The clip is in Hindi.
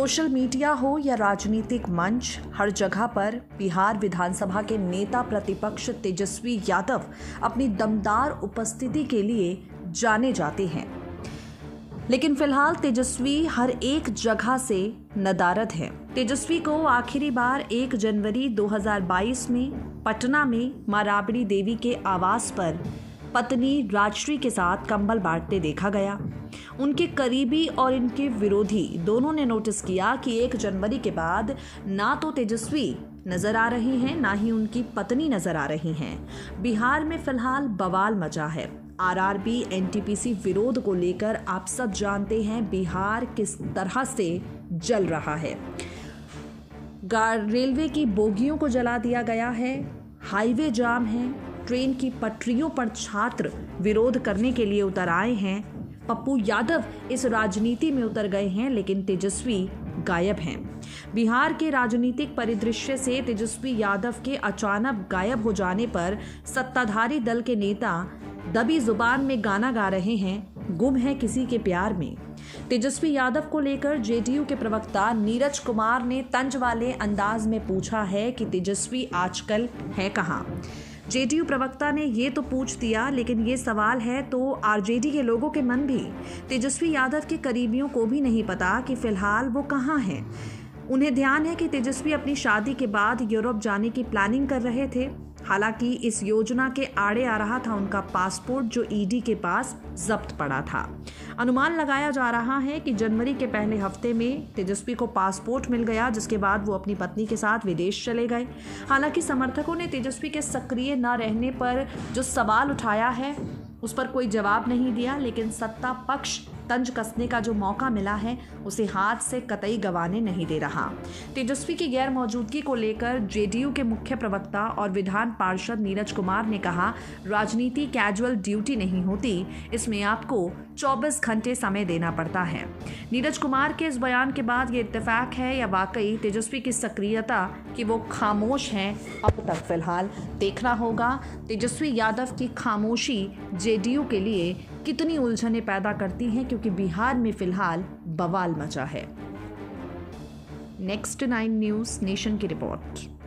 सोशल मीडिया हो या राजनीतिक मंच, हर जगह पर बिहार विधानसभा के नेता प्रतिपक्ष तेजस्वी यादव अपनी दमदार उपस्थिति के लिए जाने जाते हैं। लेकिन फिलहाल तेजस्वी हर एक जगह से नदारद हैं। तेजस्वी को आखिरी बार 1 जनवरी 2022 में पटना में मां राबड़ी देवी के आवास पर पत्नी राजश्री के साथ कंबल बांटते देखा गया। उनके करीबी और इनके विरोधी दोनों ने नोटिस किया कि 1 जनवरी के बाद ना तो तेजस्वी नजर आ रही हैं, ना ही उनकी पत्नी नजर आ रही हैं। बिहार में फिलहाल बवाल मचा है। आरआरबी एनटीपीसी विरोध को लेकर आप सब जानते हैं बिहार किस तरह से जल रहा है। रेलवे की बोगियों को जला दिया गया है, हाईवे जाम है, ट्रेन की पटरियों पर छात्र विरोध करने के लिए उतर आए हैं। पप्पू यादव इस राजनीति में उतर गए हैं, लेकिन तेजस्वी गायब हैं। बिहार के राजनीतिक परिदृश्य से तेजस्वी यादव के अचानक गायब हो जाने पर सत्ताधारी दल के नेता दबी जुबान में गाना गा रहे हैं, गुम है किसी के प्यार में। तेजस्वी यादव को लेकर जेडीयू के प्रवक्ता नीरज कुमार ने तंज वाले अंदाज में पूछा है कि तेजस्वी आजकल है कहाँ। जेडीयू प्रवक्ता ने ये तो पूछ दिया, लेकिन ये सवाल है तो आरजेडी के लोगों के मन भी, तेजस्वी यादव के करीबियों को भी नहीं पता कि फिलहाल वो कहाँ हैं। उन्हें ध्यान है कि तेजस्वी अपनी शादी के बाद यूरोप जाने की प्लानिंग कर रहे थे। हालांकि इस योजना के आड़े आ रहा था उनका पासपोर्ट, जो ईडी के पास जब्त पड़ा था। अनुमान लगाया जा रहा है कि जनवरी के पहले हफ्ते में तेजस्वी को पासपोर्ट मिल गया, जिसके बाद वो अपनी पत्नी के साथ विदेश चले गए। हालांकि समर्थकों ने तेजस्वी के सक्रिय न रहने पर जो सवाल उठाया है उस पर कोई जवाब नहीं दिया, लेकिन सत्ता पक्ष तंज कसने का जो मौका मिला है उसे हाथ से कतई गंवाने नहीं दे रहा। तेजस्वी की गैर मौजूदगी को लेकर जेडीयू के मुख्य प्रवक्ता और विधान पार्षद नीरज कुमार ने कहा, राजनीति कैजुअल ड्यूटी नहीं होती, इसमें आपको 24 घंटे समय देना पड़ता है। नीरज कुमार के इस बयान के बाद ये इत्तेफाक है या वाकई तेजस्वी की सक्रियता कि वो खामोश हैं, अब तक फिलहाल देखना होगा। तेजस्वी यादव की खामोशी जेडीयू के लिए कितनी उलझने पैदा करती हैं, क्योंकि बिहार में फिलहाल बवाल मचा है। नेक्स्ट 9 न्यूज़ नेशन की रिपोर्ट।